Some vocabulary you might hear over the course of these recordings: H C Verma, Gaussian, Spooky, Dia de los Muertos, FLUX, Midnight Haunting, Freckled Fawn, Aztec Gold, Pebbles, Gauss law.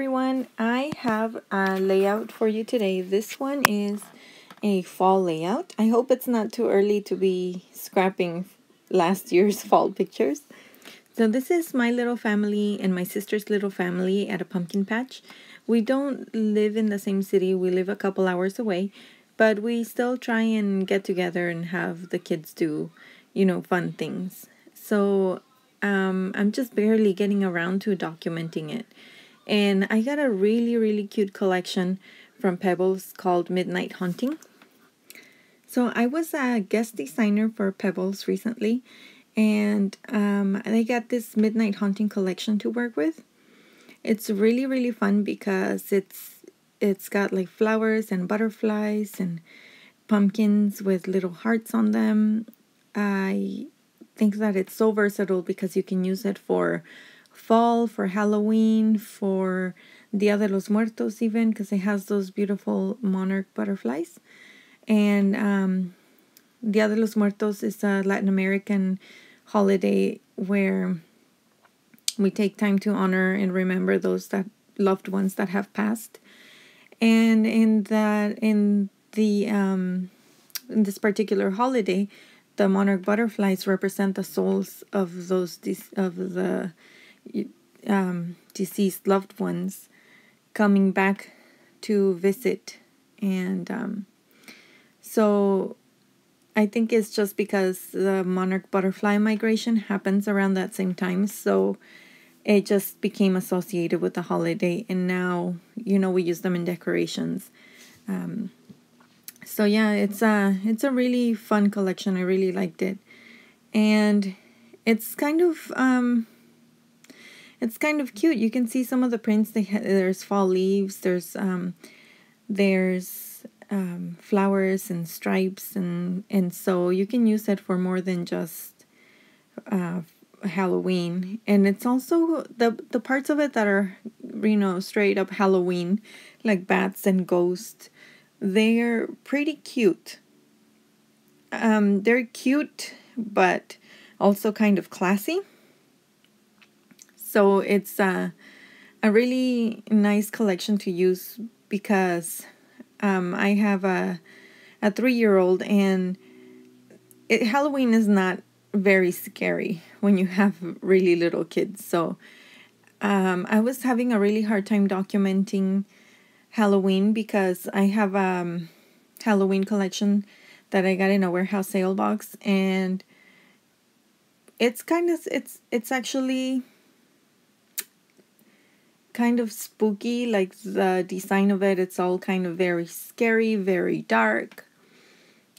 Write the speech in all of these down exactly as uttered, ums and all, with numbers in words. everyone, I have a layout for you today. This one is a fall layout. I hope it's not too early to be scrapping last year's fall pictures. So this is my little family and my sister's little family at a pumpkin patch. We don't live in the same city, we live a couple hours away, but we still try and get together and have the kids do, you know, fun things. So um, I'm just barely getting around to documenting it. And I got a really, really cute collection from Pebbles called Midnight Haunting. So I was a guest designer for Pebbles recently, and um, I got this Midnight Haunting collection to work with. It's really, really fun because it's it's got like flowers and butterflies and pumpkins with little hearts on them. I think that it's so versatile because you can use it for fall, for Halloween, for Dia de los Muertos even, because it has those beautiful monarch butterflies. And um, Dia de los Muertos is a Latin American holiday where we take time to honor and remember those that loved ones that have passed. And in that, in the um, in this particular holiday, the monarch butterflies represent the souls of those of the Um, deceased loved ones coming back to visit. And um, so I think it's just because the monarch butterfly migration happens around that same time, so it just became associated with the holiday, and now, you know, we use them in decorations. Um, so yeah, it's a, it's a really fun collection. I really liked it, and it's kind of um, it's kind of cute. You can see some of the prints. They ha there's fall leaves. There's um, there's um, flowers and stripes, and and so you can use it for more than just uh, Halloween. And it's also the the parts of it that are, you know, straight up Halloween, like bats and ghosts. They're pretty cute. Um, they're cute, but also kind of classy. So it's uh, a really nice collection to use because um, I have a, a three-year-old, and it, Halloween is not very scary when you have really little kids. So um, I was having a really hard time documenting Halloween because I have a um, Halloween collection that I got in a warehouse sale box, and it's kind of, it's, it's actually kind of spooky. Like the design of it, it's all kind of very scary, very dark.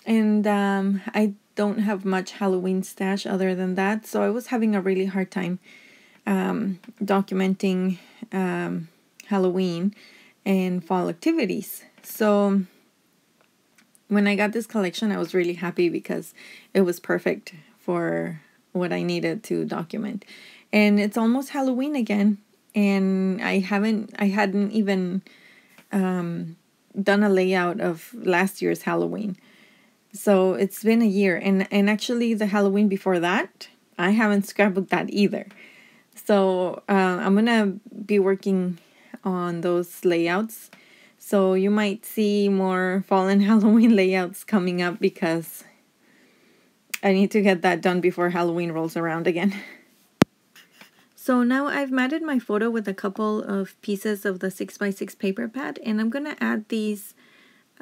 And um, I don't have much Halloween stash other than that, so I was having a really hard time um, documenting um, Halloween and fall activities. So when I got this collection, I was really happy because it was perfect for what I needed to document. And it's almost Halloween again, and I haven't, I hadn't even um, done a layout of last year's Halloween. So it's been a year, and, and actually the Halloween before that, I haven't scrapbooked that either. So uh, I'm gonna be working on those layouts. So you might see more fall and Halloween layouts coming up because I need to get that done before Halloween rolls around again. So now I've matted my photo with a couple of pieces of the six by six paper pad, and I'm going to add these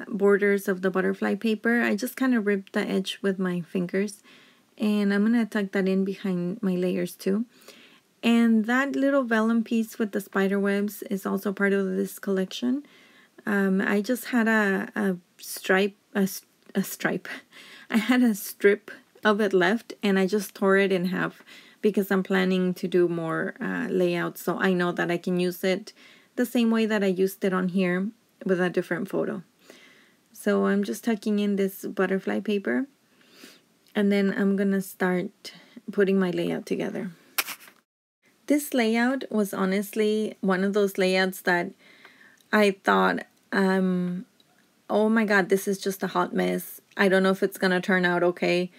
borders of the butterfly paper. I just kind of ripped the edge with my fingers, and I'm going to tuck that in behind my layers too. And that little vellum piece with the spider webs is also part of this collection. Um, I just had a, a stripe, a, a stripe, I had a strip of it left, and I just tore it in half because I'm planning to do more uh, layouts, so I know that I can use it the same way that I used it on here with a different photo. So I'm just tucking in this butterfly paper, and then I'm gonna start putting my layout together. This layout was honestly one of those layouts that I thought, um, oh my god, this is just a hot mess. I don't know if it's gonna turn out okay.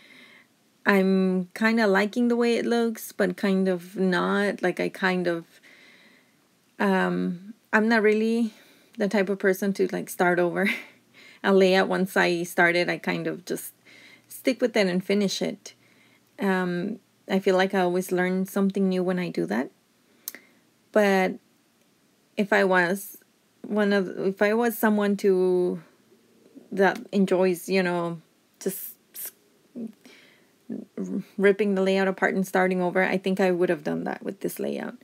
I'm kind of liking the way it looks, but kind of not. Like I kind of um, I'm not really the type of person to like start over a layout. Once I started, I kind of just stick with it and finish it. Um, I feel like I always learn something new when I do that. But if I was one of, if I was someone to that enjoys, you know, just ripping the layout apart and starting over, I think I would have done that with this layout.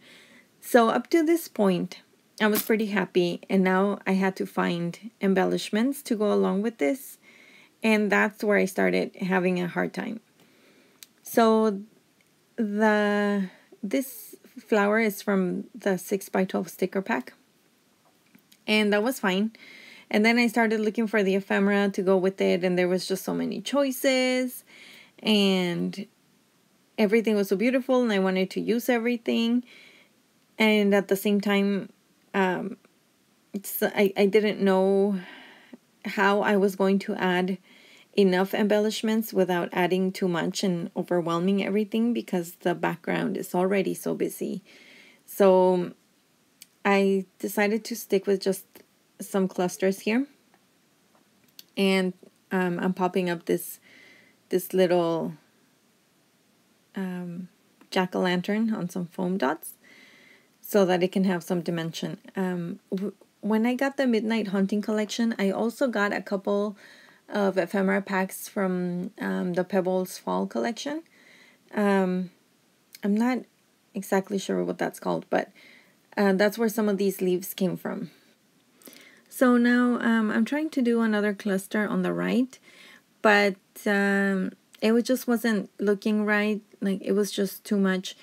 So up to this point, I was pretty happy, and now I had to find embellishments to go along with this, and that's where I started having a hard time. So the this flower is from the six by twelve sticker pack, and that was fine. And then I started looking for the ephemera to go with it, and there was just so many choices, and everything was so beautiful, and I wanted to use everything. And at the same time, um, it's, I, I didn't know how I was going to add enough embellishments without adding too much and overwhelming everything, because the background is already so busy. So I decided to stick with just some clusters here. And um, I'm popping up this, this little um, jack-o'-lantern on some foam dots, so that it can have some dimension. Um, when I got the Midnight Haunting collection, I also got a couple of ephemera packs from um, the Pebbles Fall collection. Um, I'm not exactly sure what that's called, but uh, that's where some of these leaves came from. So now um, I'm trying to do another cluster on the right, but um, it just wasn't looking right. Like, it was just too much.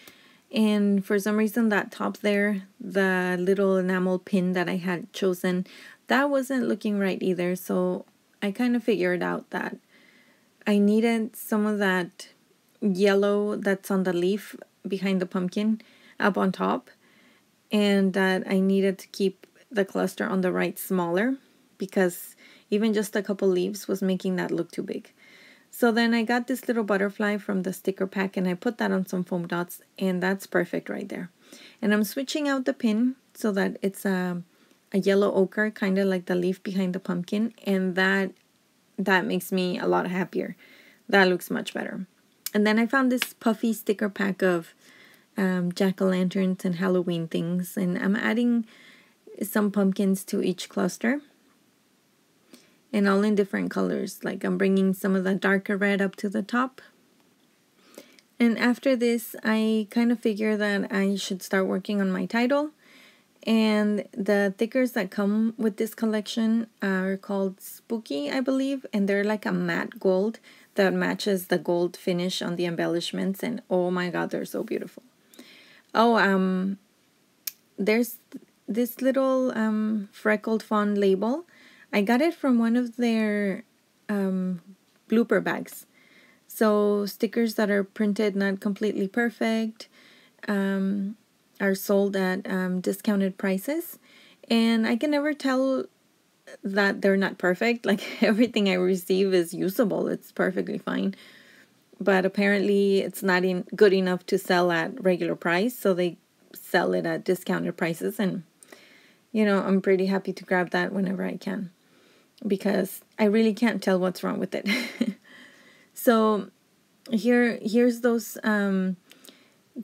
And for some reason, that top there, the little enamel pin that I had chosen, that wasn't looking right either. So I kind of figured out that I needed some of that yellow that's on the leaf behind the pumpkin up on top, and that I needed to keep the cluster on the right smaller, because even just a couple leaves was making that look too big. So then I got this little butterfly from the sticker pack, and I put that on some foam dots, and that's perfect right there. And I'm switching out the pin so that it's a, a yellow ochre, kind of like the leaf behind the pumpkin, and that, that makes me a lot happier. That looks much better. And then I found this puffy sticker pack of um, jack-o'-lanterns and Halloween things, and I'm adding some pumpkins to each cluster. And all in different colors. Like, I'm bringing some of the darker red up to the top. And after this, I kind of figure that I should start working on my title. And the stickers that come with this collection are called Spooky, I believe. And they're like a matte gold that matches the gold finish on the embellishments. And oh my god, they're so beautiful. Oh, um, there's this little um, Freckled Fawn label. I got it from one of their um, blooper bags. So stickers that are printed not completely perfect um, are sold at um, discounted prices. And I can never tell that they're not perfect. Like, everything I receive is usable. It's perfectly fine. But apparently it's not in good enough to sell at regular price. So they sell it at discounted prices. And, you know, I'm pretty happy to grab that whenever I can, because I really can't tell what's wrong with it. So here, here's those um,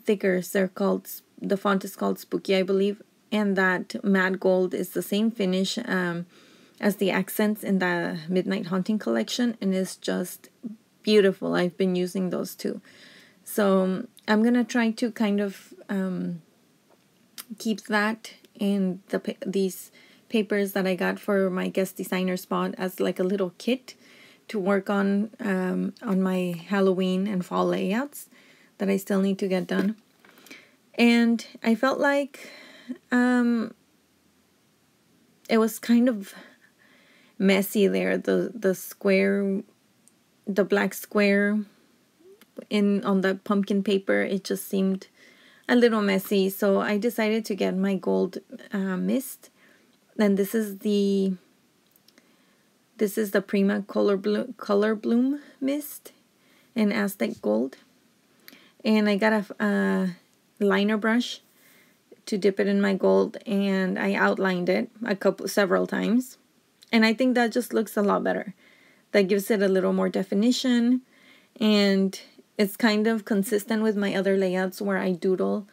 stickers. They're called, the font is called Spooky, I believe. And that matte gold is the same finish um, as the accents in the Midnight Haunting collection. And it's just beautiful. I've been using those too. So I'm going to try to kind of um, keep that and the pa these papers that I got for my guest designer spot as like a little kit to work on um, on my Halloween and fall layouts that I still need to get done. And I felt like um, it was kind of messy there, the the square, the black square in on the pumpkin paper. It just seemed a little messy, so I decided to get my gold uh, mist. And this is the this is the Prima Color Bloom Color Bloom Mist in Aztec Gold. And I got a uh, liner brush to dip it in my gold, and I outlined it a couple, several times. And I think that just looks a lot better. That gives it a little more definition, and it's kind of consistent with my other layouts where I doodle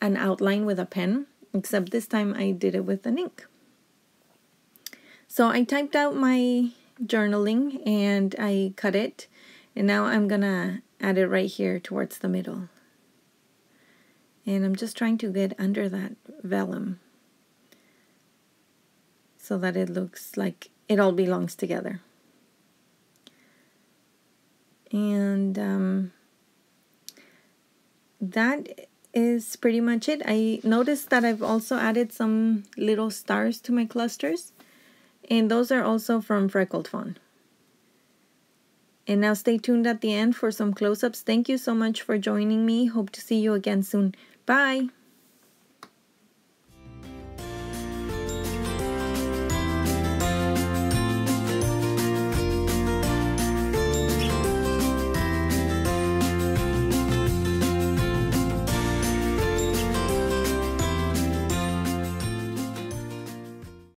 an outline with a pen, except this time I did it with an ink. So I typed out my journaling and I cut it, and now I'm gonna add it right here towards the middle. And I'm just trying to get under that vellum so that it looks like it all belongs together. And um, that is pretty much it. I noticed that I've also added some little stars to my clusters, and those are also from Freckled Fawn. And now stay tuned at the end for some close-ups. Thank you so much for joining me. Hope to see you again soon. Bye!